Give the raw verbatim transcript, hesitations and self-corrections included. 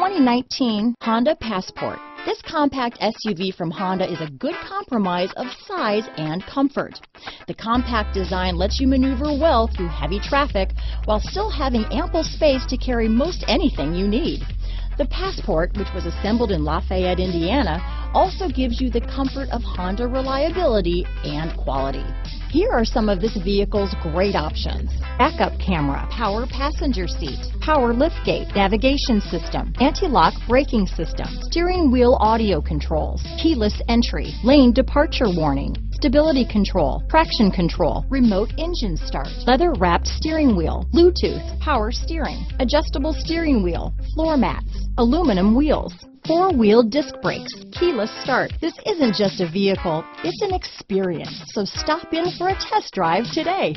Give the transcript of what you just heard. twenty nineteen Honda Passport. This compact S U V from Honda is a good compromise of size and comfort. The compact design lets you maneuver well through heavy traffic while still having ample space to carry most anything you need. The Passport, which was assembled in Lafayette, Indiana, also gives you the comfort of Honda reliability and quality. Here are some of this vehicle's great options: backup camera, power passenger seat, power liftgate, navigation system, anti-lock braking system, steering wheel audio controls, keyless entry, lane departure warning, stability control, traction control, remote engine start, leather-wrapped steering wheel, Bluetooth, power steering, adjustable steering wheel, floor mats, aluminum wheels, four-wheel disc brakes, keyless start. This isn't just a vehicle, it's an experience. So stop in for a test drive today.